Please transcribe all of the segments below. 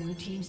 Blue team's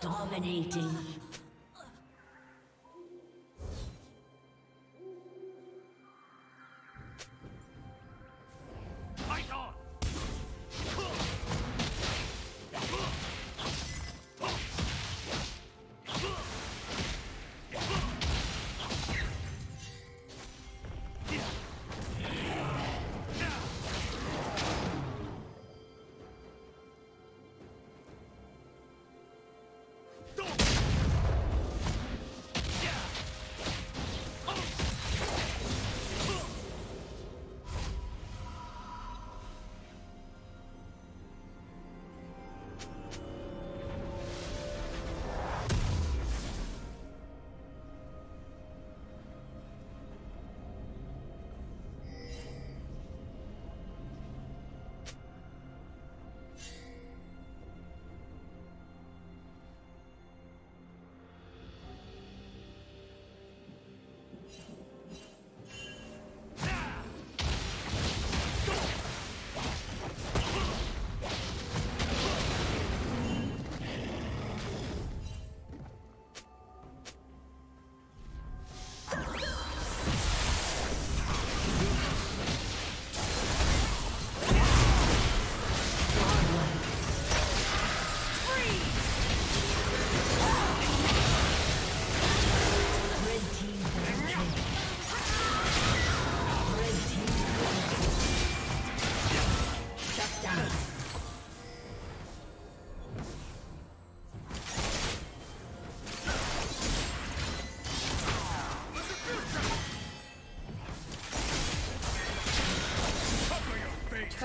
Dominating.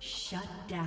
Shut down.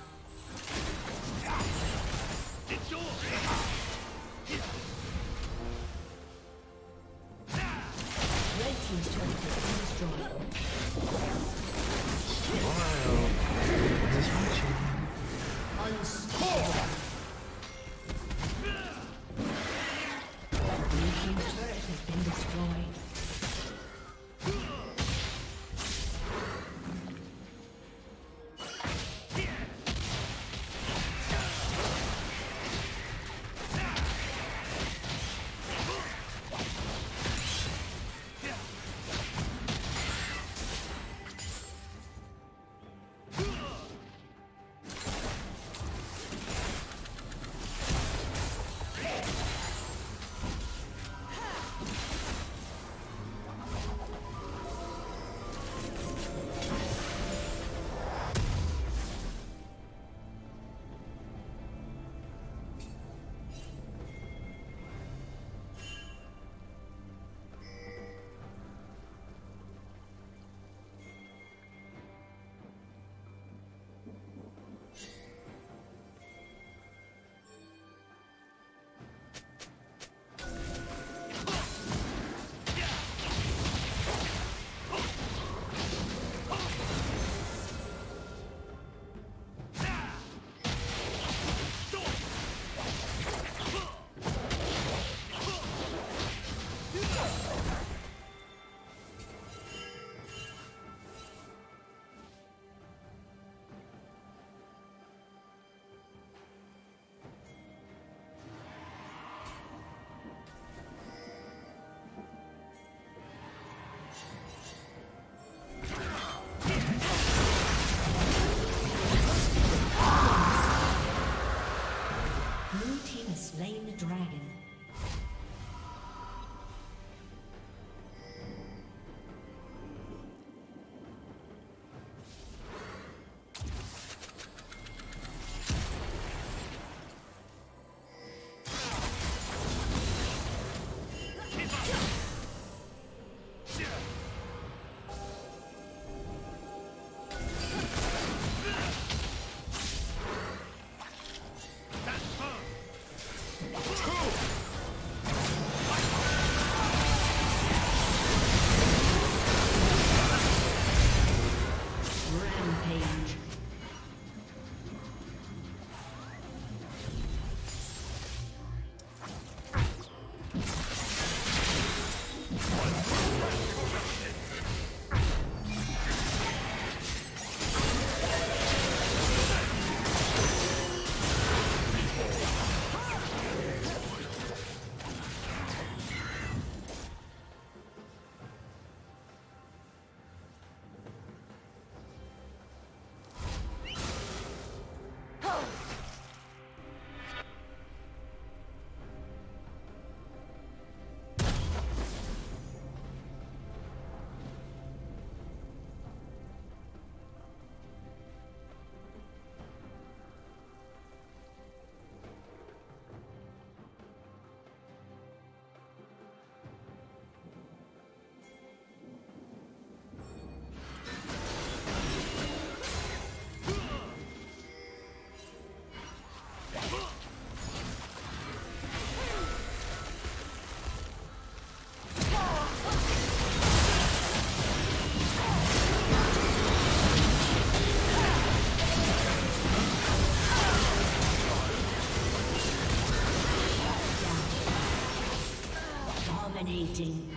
Dominating.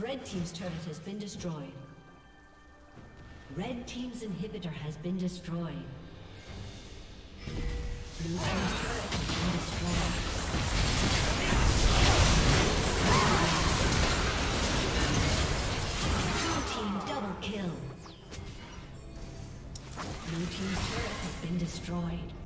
Red Team's turret has been destroyed. Red Team's inhibitor has been destroyed. Blue Team's turret has been destroyed. Blue Team's turret has been destroyed.